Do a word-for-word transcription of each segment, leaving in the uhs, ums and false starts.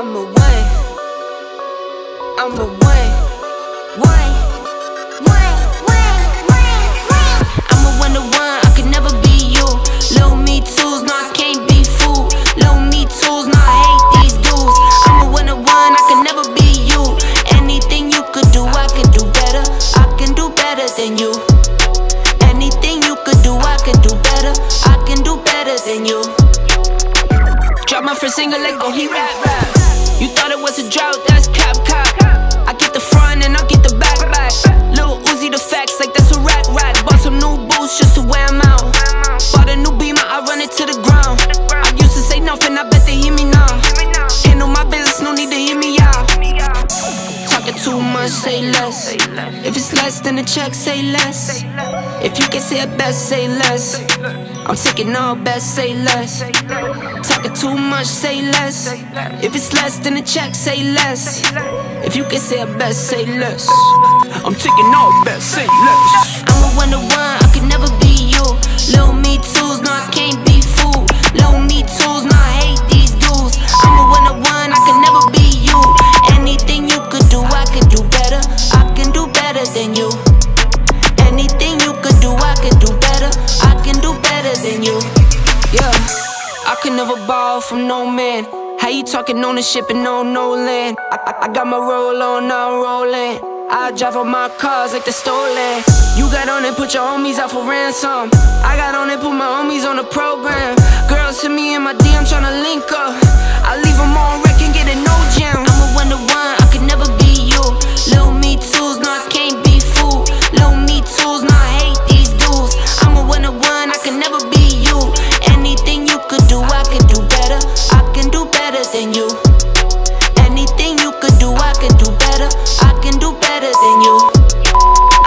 I'm a one. I'm a one. One. One. One. One. One. I'm a one to one. I could never be you. Low me twos, no, I can't be fooled. Low me twos, no, I hate these dudes. I'm a one to one. I could never be you. Anything you could do, I could do better. I can do better than you. Anything you could do, I could do better. I can do better than you. Drop my first single, let go, he rap, rap. You thought it was a drought, that's cap, cap. I get the front and I get the back, back. Lil Uzi the facts, like that's a rack, rack. Bought some new boots just to wear them out. Bought a new Beamer, I run it to the ground. I used to say nothing, I bet they hear me now. Handle my business, no need to hear me out. Talking too much, say less. If it's less than a check, say less. If you can say it best, say less. I'm taking all best, say less. Talking too much, say less. If it's less than a check, say less. If you can say it best, say less. I'm taking all best, say less. I'm a one to one, I could never be you. Low me twos, no, I can't be fooled. Low me twos, no, I hate these dudes. I'm a one to one, I could never be you. Anything you could do, I could do better. I can do better than you. Anything you could do, I could do better. I can do better than you. Yeah, I could never borrow from no man. How you talking ownership and no no land? I, I, I got my roll on, now I'm rolling. I drive on my cars like they're stolen. You got on and put your homies out for ransom. I got on and put my homies on the program. Girls hit me in my D M tryna link up. I leave them on wreck and get a no jam. I'm a one to one, I could never be you. Low me twos, no, I can't be fooled. Low me twos, no, I hate these dudes. I'm a one to one, I could never be you. Anything you could do, I could do better. I can do better than you. Anything you could do, I could do better. I can do better than you.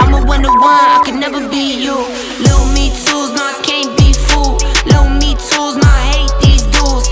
I'm a one to one, I could never be you. Low me twos, no, I can't be fooled. Low me twos, no, I hate these dudes.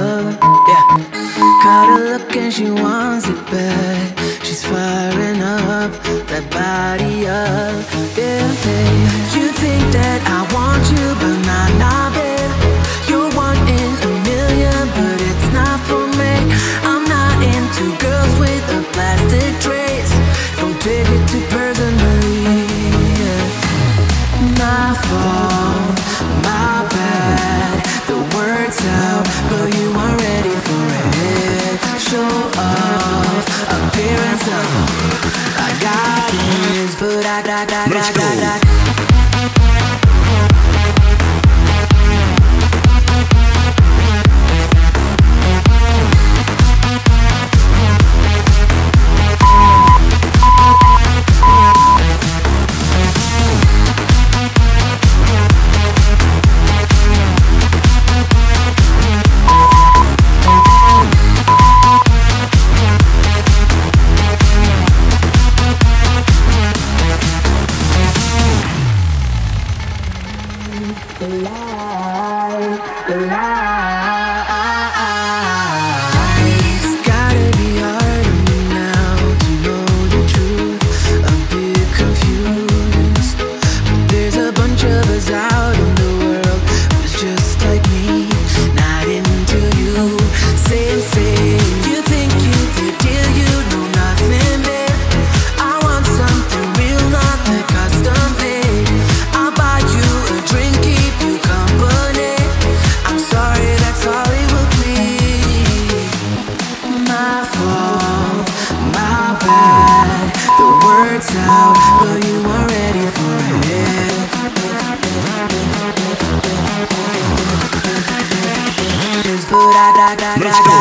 lover, yeah. Caught her look and she wants it back. She's firing up that body up, yeah, babe. You think that I want you, but not, not, babe. You're one in a million, but it's not for me. I'm not into girls with a plastic trace. Don't take it too personally, yeah. My fault, my bad. The word's out, but you aren't ready for it. Show off, appearance of I got it, but I got, got, got, got, got, got. Let's go.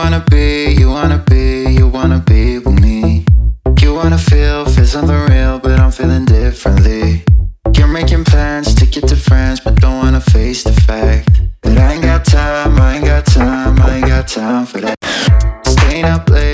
wanna be, you wanna be, you wanna be with me. You wanna feel, feel something real, but I'm feeling differently. You're making plans to get to friends, but don't wanna face the fact that I ain't got time, I ain't got time, I ain't got time for that. Staying up late.